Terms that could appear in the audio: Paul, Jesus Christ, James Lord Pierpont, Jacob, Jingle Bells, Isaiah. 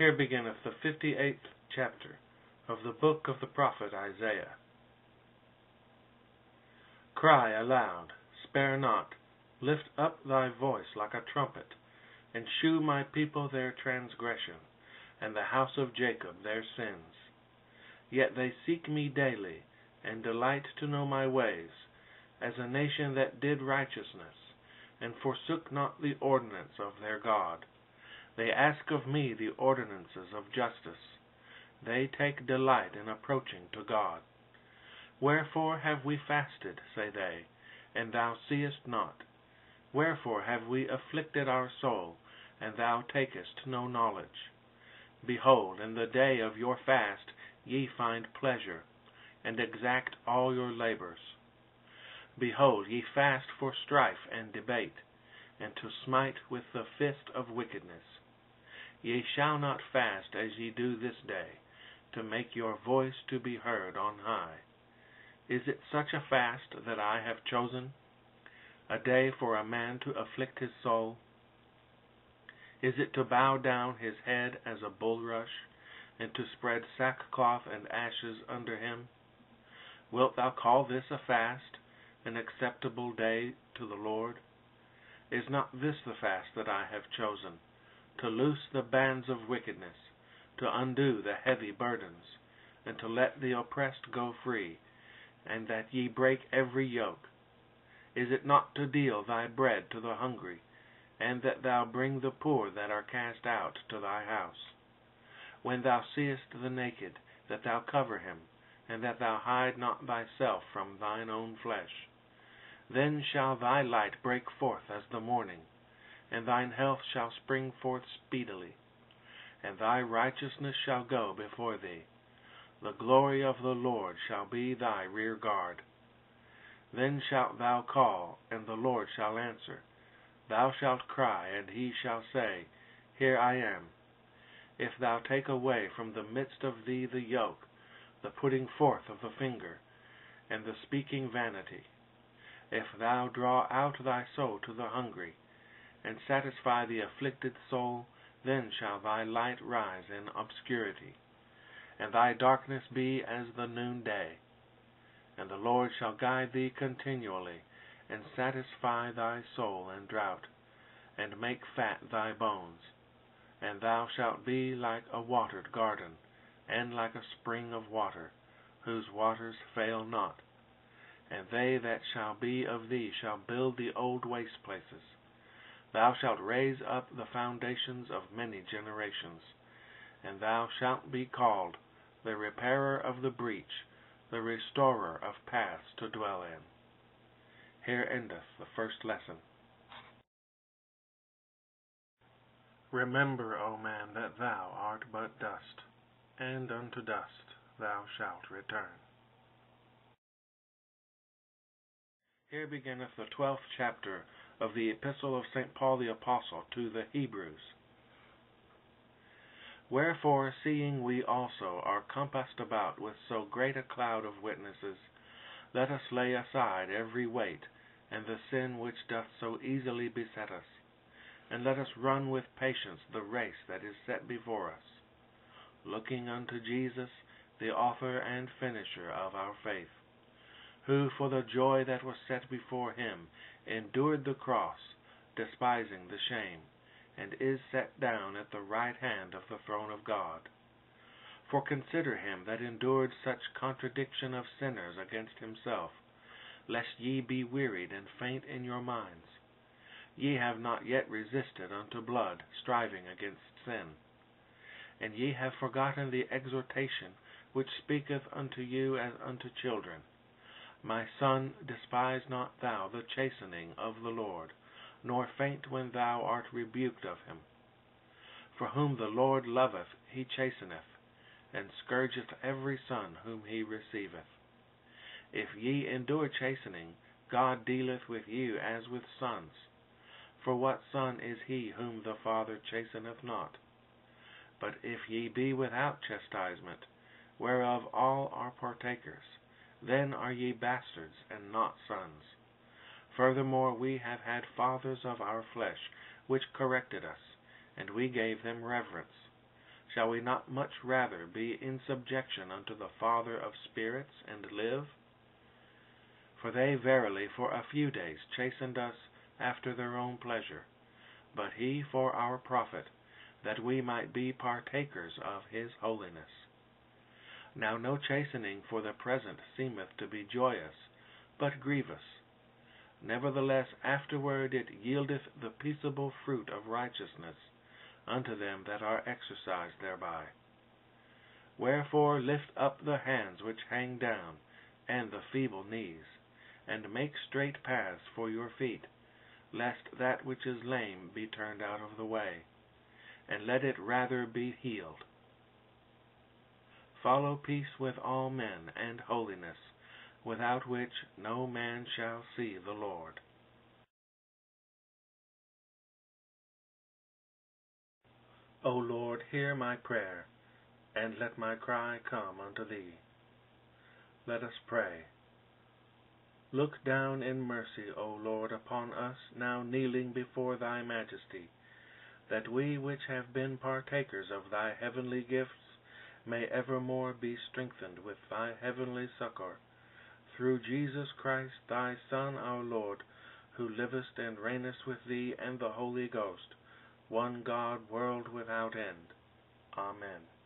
Here beginneth the 58th chapter of the book of the prophet Isaiah. Cry aloud, spare not, lift up thy voice like a trumpet, and shew my people their transgression, and the house of Jacob their sins. Yet they seek me daily, and delight to know my ways, as a nation that did righteousness, and forsook not the ordinance of their God. They ask of me the ordinances of justice. They take delight in approaching to God. Wherefore have we fasted, say they, and thou seest not? Wherefore have we afflicted our soul, and thou takest no knowledge? Behold, in the day of your fast ye find pleasure, and exact all your labors. Behold, ye fast for strife and debate, and to smite with the fist of wickedness. Ye shall not fast as ye do this day, to make your voice to be heard on high. Is it such a fast that I have chosen? A day for a man to afflict his soul? Is it to bow down his head as a bulrush, and to spread sackcloth and ashes under him? Wilt thou call this a fast, an acceptable day to the Lord? Is not this the fast that I have chosen, to loose the bands of wickedness, to undo the heavy burdens, and to let the oppressed go free, and that ye break every yoke? Is it not to deal thy bread to the hungry, and that thou bring the poor that are cast out to thy house? When thou seest the naked, that thou cover him, and that thou hide not thyself from thine own flesh. Then shall thy light break forth as the morning, and thine health shall spring forth speedily, and thy righteousness shall go before thee. The glory of the Lord shall be thy rear guard. Then shalt thou call, and the Lord shall answer. Thou shalt cry, and he shall say, Here I am. If thou take away from the midst of thee the yoke, the putting forth of the finger, and the speaking vanity, if thou draw out thy soul to the hungry, and satisfy the afflicted soul, then shall thy light rise in obscurity, and thy darkness be as the noonday. And the Lord shall guide thee continually, and satisfy thy soul in drought, and make fat thy bones. And thou shalt be like a watered garden, and like a spring of water, whose waters fail not. And they that shall be of thee shall build the old waste places. Thou shalt raise up the foundations of many generations, and thou shalt be called the repairer of the breach, the restorer of paths to dwell in. Here endeth the first lesson. Remember, O man, that thou art but dust, and unto dust thou shalt return. Here beginneth the 12th chapter of the Epistle of St. Paul the Apostle to the Hebrews. Wherefore, seeing we also are compassed about with so great a cloud of witnesses, let us lay aside every weight, and the sin which doth so easily beset us, and let us run with patience the race that is set before us, looking unto Jesus, the author and finisher of our faith, who for the joy that was set before him endured the cross, despising the shame, and is set down at the right hand of the throne of God. For consider him that endured such contradiction of sinners against himself, lest ye be wearied and faint in your minds. Ye have not yet resisted unto blood, striving against sin. And ye have forgotten the exhortation which speaketh unto you as unto children. My son, despise not thou the chastening of the Lord, nor faint when thou art rebuked of him. For whom the Lord loveth, he chasteneth, and scourgeth every son whom he receiveth. If ye endure chastening, God dealeth with you as with sons. For what son is he whom the Father chasteneth not? But if ye be without chastisement, whereof all are partakers, then are ye bastards and not sons. Furthermore, we have had fathers of our flesh, which corrected us, and we gave them reverence. Shall we not much rather be in subjection unto the Father of spirits, and live? For they verily for a few days chastened us after their own pleasure, but he for our profit, that we might be partakers of his holiness. Now no chastening for the present seemeth to be joyous, but grievous. Nevertheless afterward it yieldeth the peaceable fruit of righteousness unto them that are exercised thereby. Wherefore lift up the hands which hang down, and the feeble knees, and make straight paths for your feet, lest that which is lame be turned out of the way, and let it rather be healed. Follow peace with all men, and holiness, without which no man shall see the Lord. O Lord, hear my prayer, and let my cry come unto thee. Let us pray. Look down in mercy, O Lord, upon us, now kneeling before thy majesty, that we which have been partakers of thy heavenly gifts may evermore be strengthened with thy heavenly succor, through Jesus Christ thy Son our Lord, who livest and reignest with thee and the Holy Ghost, one God, world without end. Amen.